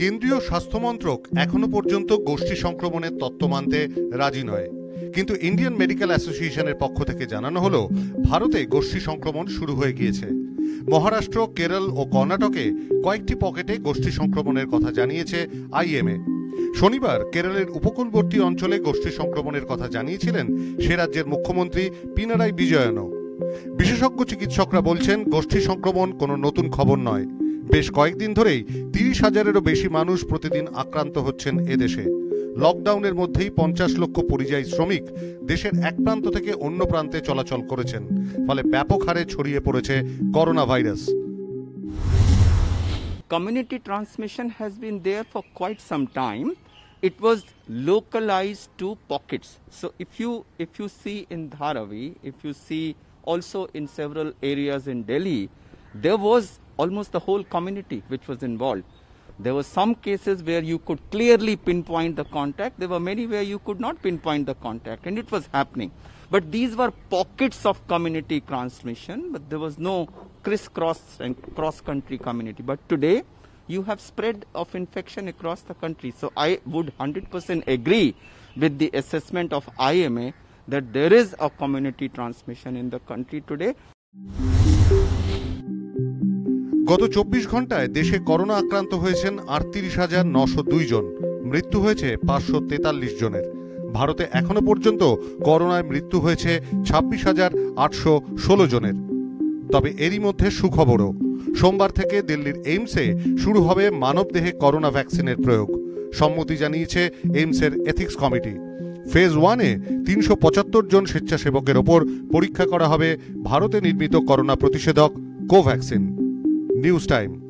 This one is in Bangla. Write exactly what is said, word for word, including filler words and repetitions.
কেন্দ্রীয় স্বাস্থ্য মন্ত্রক এখনো পর্যন্ত গোষ্ঠী সংক্রমণের তত্ত্ব মানতে রাজি নয়, কিন্তু ইন্ডিয়ান মেডিকেল অ্যাসোসিয়েশনের পক্ষ থেকে জানানো হলো ভারতে গোষ্ঠী সংক্রমণ শুরু হয়ে গিয়েছে। মহারাষ্ট্র, কেরল ও কর্ণাটকে কয়েকটি পকেটে গোষ্ঠী সংক্রমণের কথা জানিয়েছে আইএমএ। শনিবার কেরলের উপকূলবর্তী অঞ্চলে গোষ্ঠী সংক্রমণের কথা জানিয়েছিলেন সে রাজ্যের মুখ্যমন্ত্রী পিনারাই বিজয়নও। বিশেষজ্ঞ চিকিৎসকরা বলছেন গোষ্ঠী সংক্রমণ কোনো নতুন খবর নয়, বেশ কয়েকদিন ধরেই তিরিশ হাজারেরও বেশি মানুষ প্রতিদিন আক্রান্ত হচ্ছেন এদেশে। লকডাউনের মধ্যেই পঞ্চাশ লক্ষ পরিযায়ী শ্রমিক দেশের এক প্রান্ত থেকে অন্য প্রান্তে চলাচল করেছেন, ফলে ব্যাপক হারে ছড়িয়ে পড়েছে corona virus. Community transmission has been there for quite some time. It was localized to pockets. So if you if you see in Dharavi, if you see also in several areas in Delhi, there was almost the whole community which was involved. There were some cases where you could clearly pinpoint the contact. There were many where you could not pinpoint the contact, and it was happening. But these were pockets of community transmission, but there was no criss-cross and cross-country community. But today, you have spread of infection across the country. So I would one hundred percent agree with the assessment of I M A that there is a community transmission in the country today. গত চব্বিশ ঘন্টায় দেশে করোনা আক্রান্ত হয়েছেন আটত্রিশ হাজার নশো দুই জন, মৃত্যু হয়েছে পাঁচশো তেতাল্লিশ জনের। ভারতে এখনো পর্যন্ত করোনায় মৃত্যু হয়েছে ছাব্বিশ হাজার আটশো ষোলো জনের। তবে এরই মধ্যে সুখবরও, সোমবার থেকে দিল্লির এইমসে শুরু হবে মানবদেহে করোনা ভ্যাকসিনের প্রয়োগ। সম্মতি জানিয়েছে এইমসের এথিক্স কমিটি। ফেজ ওয়ানে তিনশো পঁচাত্তর জন স্বেচ্ছাসেবকের ওপর পরীক্ষা করা হবে ভারতে নির্মিত করোনা প্রতিষেধক কোভ্যাক্সিন। News time.